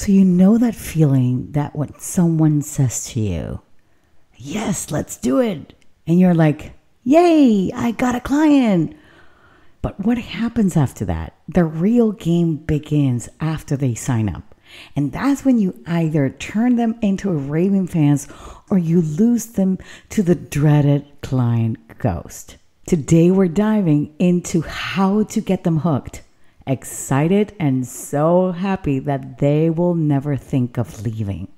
So you know that feeling that when someone says to you, yes, let's do it. And you're like, yay, I got a client. But what happens after that? The real game begins after they sign up. And that's when you either turn them into raving fans or you lose them to the dreaded client ghost. Today, we're diving into how to get them hooked, excited, and so happy that they will never think of leaving.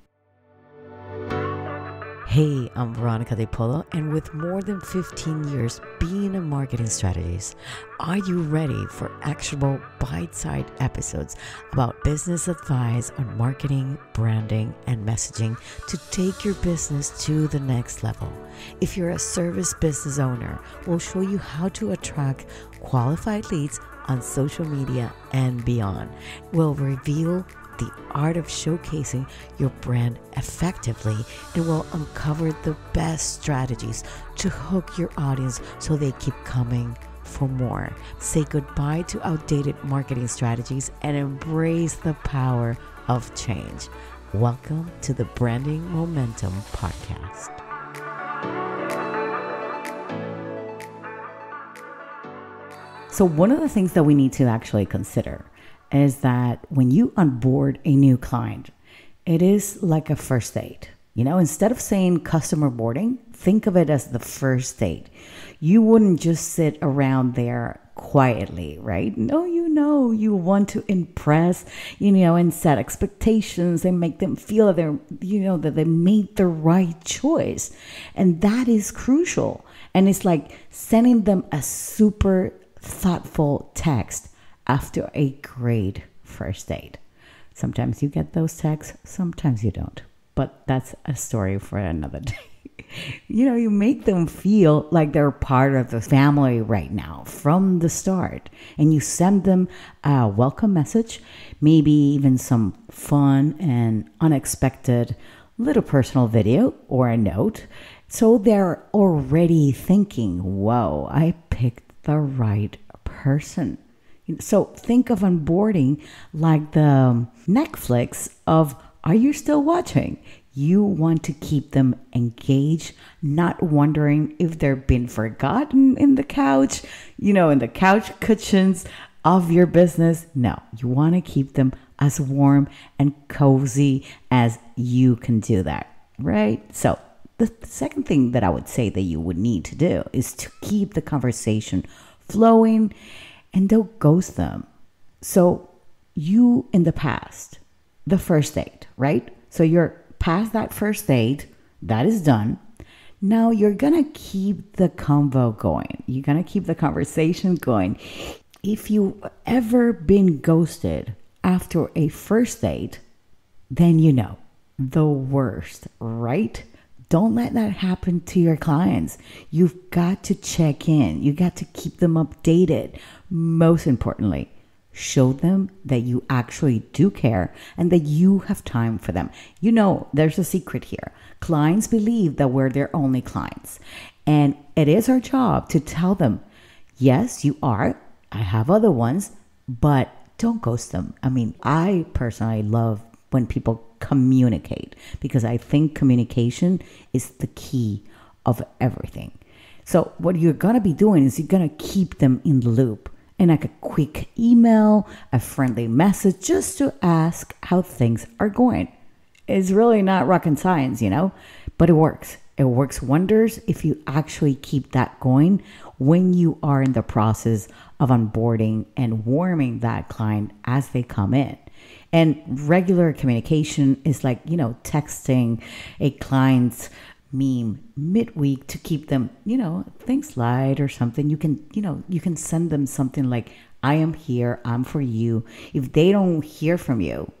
Hey, I'm Veronica Di Polo, and with more than 15 years being a marketing strategist, are you ready for actionable bite-sized episodes about business advice on marketing, branding, and messaging to take your business to the next level? If you're a service business owner, we'll show you how to attract qualified leads on social media and beyond. We'll reveal the art of showcasing your brand effectively, and will uncover the best strategies to hook your audience so they keep coming for more. Say goodbye to outdated marketing strategies and embrace the power of change. Welcome to the Branding Momentum Podcast. So one of the things that we need to actually consider is that when you onboard a new client, it is like a first date. You know, instead of saying customer boarding, think of it as the first date. You wouldn't just sit around there quietly, right? No, you know, you want to impress, you know, and set expectations and make them feel that they're, you know, that they made the right choice. And that is crucial. And it's like sending them a super thoughtful text after a great first date. Sometimes you get those texts, sometimes you don't, but that's a story for another day. You know, you make them feel like they're part of the family right now from the start, and you send them a welcome message, maybe even some fun and unexpected little personal video or a note. So they're already thinking, whoa, I picked the right person. So think of onboarding like the Netflix of, are you still watching? You want to keep them engaged, not wondering if they've been forgotten in the couch, you know, in the couch cushions of your business. No, you want to keep them as warm and cozy as you can do that, right? So the second thing that I would say that you would need to do is to keep the conversation flowing, and don't ghost them. So you in the past, the first date, right? So you're past that first date, that is done. Now you're gonna keep the convo going. You're gonna keep the conversation going. If you've ever been ghosted after a first date, then you know, the worst, right? Don't let that happen to your clients. You've got to check in. You got to keep them updated. Most importantly, show them that you actually do care and that you have time for them. You know, there's a secret here. Clients believe that we're their only clients. And it is our job to tell them, yes, you are. I have other ones, but don't ghost them. I mean, I personally love when people communicate, because I think communication is the key of everything. So what you're going to be doing is you're going to keep them in the loop, and like a quick email, a friendly message, just to ask how things are going. It's really not rocket science, you know, but it works. It works wonders if you actually keep that going when you are in the process of onboarding and warming that client as they come in. And regular communication is like, you know, texting a client's meme midweek to keep them, you know, things light or something. You can, you know, you can send them something like, I am here, I'm for you. If they don't hear from you,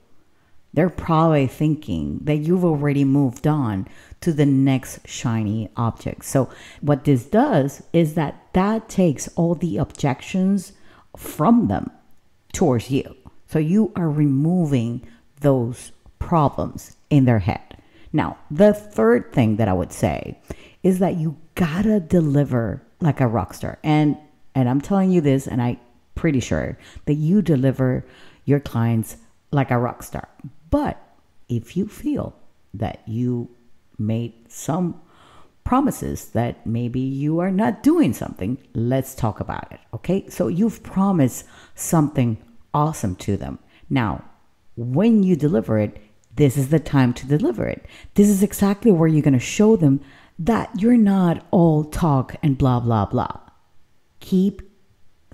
they're probably thinking that you've already moved on to the next shiny object. So what this does is that takes all the objections from them towards you. So you are removing those problems in their head. Now, the third thing that I would say is that you gotta deliver like a rock star. And I'm telling you this, and I'm pretty sure that you deliver your clients like a rock star. But if you feel that you made some promises that maybe you are not doing something, let's talk about it, okay? So you've promised something awesome to them. Now, when you deliver it, this is the time to deliver it. This is exactly where you're going to show them that you're not all talk and blah, blah, blah. Keep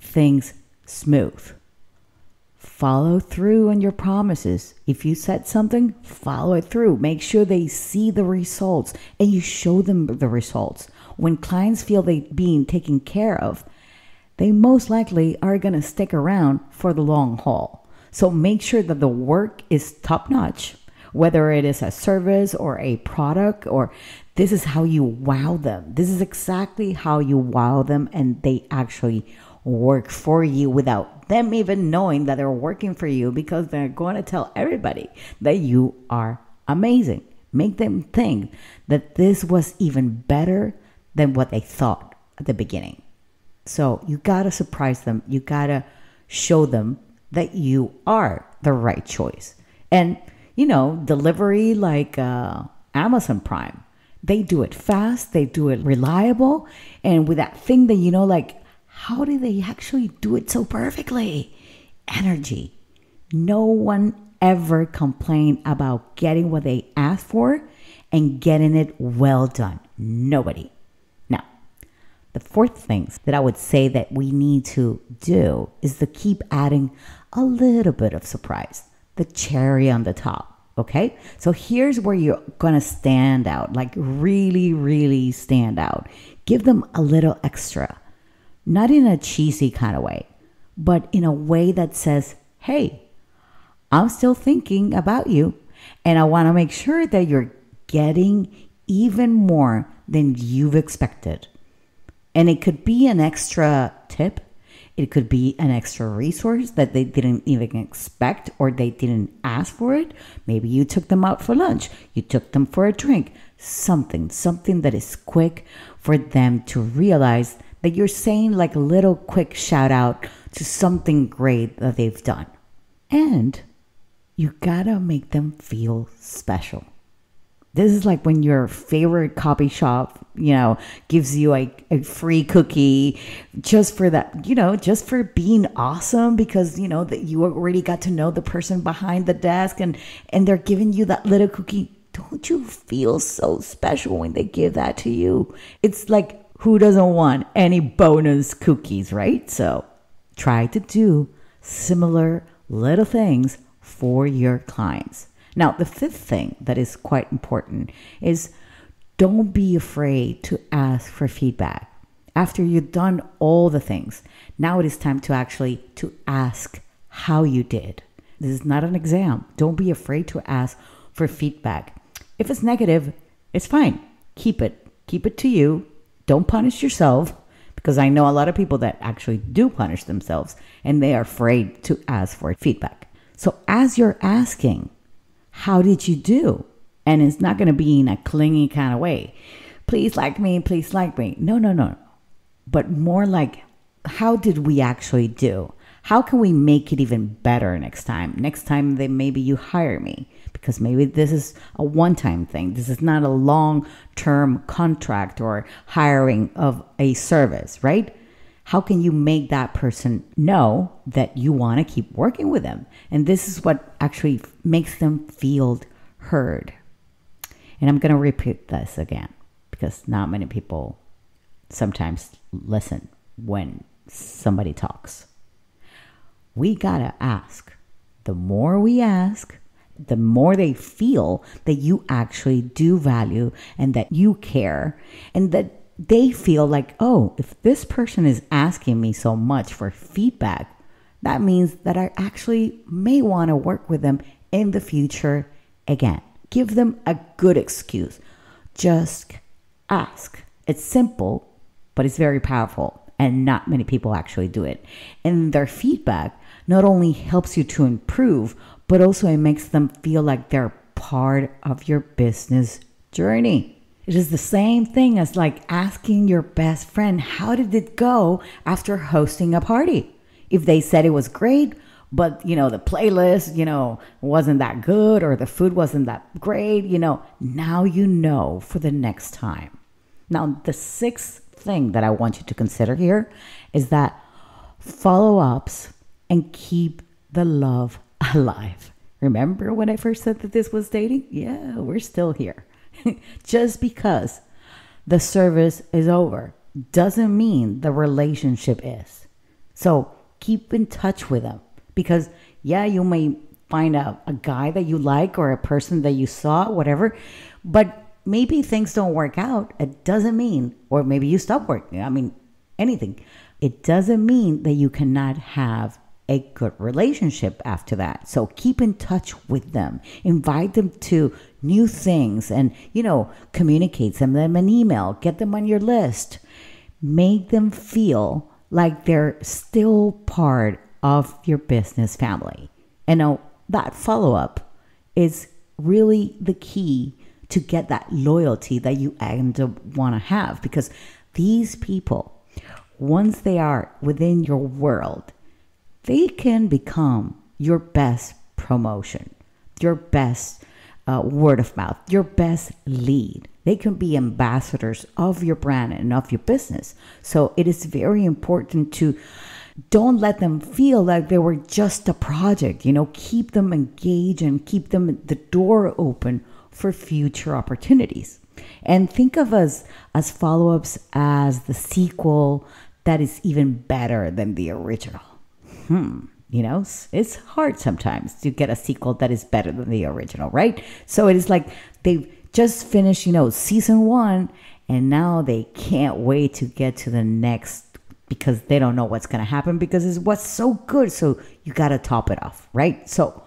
things smooth. Follow through on your promises. If you said something, follow it through. Make sure they see the results and you show them the results. When clients feel they're being taken care of, they most likely are going to stick around for the long haul. So make sure that the work is top-notch, whether it is a service or a product, or this is how you wow them. This is exactly how you wow them, and they actually work for you without them even knowing that they're working for you, because they're going to tell everybody that you are amazing. Make them think that this was even better than what they thought at the beginning. So you got to surprise them. You got to show them that you are the right choice. And, you know, delivery like Amazon Prime, they do it fast. They do it reliable. And with that thing that, you know, like, how do they actually do it so perfectly? Energy. No one ever complained about getting what they asked for and getting it well done. Nobody. Now, the fourth thing that I would say that we need to do is to keep adding a little bit of surprise. The cherry on the top, okay? So here's where you're going to stand out, like really, really stand out. Give them a little extra. Not in a cheesy kind of way, but in a way that says, hey, I'm still thinking about you, and I want to make sure that you're getting even more than you've expected. And it could be an extra tip. It could be an extra resource that they didn't even expect, or they didn't ask for it. Maybe you took them out for lunch. You took them for a drink. Something that is quick for them to realize that you're saying, like a little quick shout out to something great that they've done. And you gotta make them feel special. This is like when your favorite coffee shop, you know, gives you a free cookie just for that, you know, just for being awesome, because, you know, that you already got to know the person behind the desk, and they're giving you that little cookie. Don't you feel so special when they give that to you? It's like, who doesn't want any bonus cookies, right? So try to do similar little things for your clients. Now, the fifth thing that is quite important is don't be afraid to ask for feedback. After you've done all the things, now it is time to actually to ask how you did. This is not an exam. Don't be afraid to ask for feedback. If it's negative, it's fine. Keep it to you. Don't punish yourself, because I know a lot of people that actually do punish themselves and they are afraid to ask for feedback. So as you're asking, how did you do? And it's not going to be in a clingy kind of way. Please like me, please like me. No. But more like, how did we actually do? How can we make it even better next time? Next time that maybe you hire me. Because maybe this is a one-time thing. This is not a long-term contract or hiring of a service, right? How can you make that person know that you want to keep working with them? And this is what actually makes them feel heard. And I'm going to repeat this again, because not many people sometimes listen when somebody talks. We got to ask. The more we ask, the more they feel that you actually do value and that you care, and that they feel like, oh, if this person is asking me so much for feedback, that means that I actually may want to work with them in the future again. Give them a good excuse. Just ask. It's simple, but it's very powerful, and not many people actually do it. And their feedback not only helps you to improve, but also it makes them feel like they're part of your business journey. It is the same thing as like asking your best friend, how did it go after hosting a party? If they said it was great, but you know, the playlist, you know, wasn't that good, or the food wasn't that great, you know, now you know for the next time. Now, the sixth thing that I want you to consider here is that follow-ups and keep the love alive. Remember when I first said that this was dating? Yeah, we're still here. Just because the service is over doesn't mean the relationship is. So keep in touch with them, because yeah, you may find a guy that you like or a person that you saw, whatever, but maybe things don't work out. It doesn't mean, or maybe you stop working. I mean, anything. It doesn't mean that you cannot have a good relationship after that. So keep in touch with them, invite them to new things, and, you know, communicate, send them an email, get them on your list, make them feel like they're still part of your business family. And now that follow-up is really the key to get that loyalty that you end up want to have, because these people, once they are within your world, they can become your best promotion, your best word of mouth, your best lead. They can be ambassadors of your brand and of your business. So it is very important to don't let them feel like they were just a project. You know, keep them engaged and keep them the door open for future opportunities. And think of us as follow-ups as the sequel that is even better than the original. You know, it's hard sometimes to get a sequel that is better than the original, right? So it is like they've just finished, you know, season 1, and now they can't wait to get to the next, because they don't know what's going to happen, because it's what's so good. So you got to top it off, right? So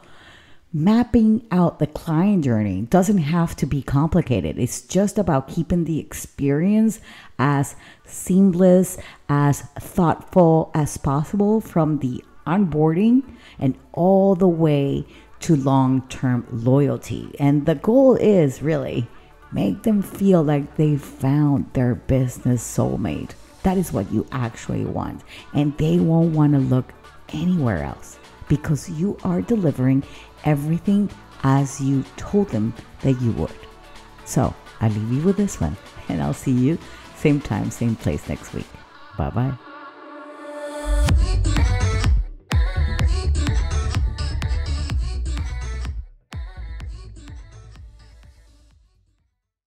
mapping out the client journey doesn't have to be complicated. It's just about keeping the experience as seamless, as thoughtful as possible from the onboarding and all the way to long-term loyalty. And the goal is really make them feel like they found their business soulmate. That is what you actually want. And they won't want to look anywhere else, because you are delivering everything as you told them that you would. So I leave you with this one, and I'll see you same time, same place next week. Bye-bye.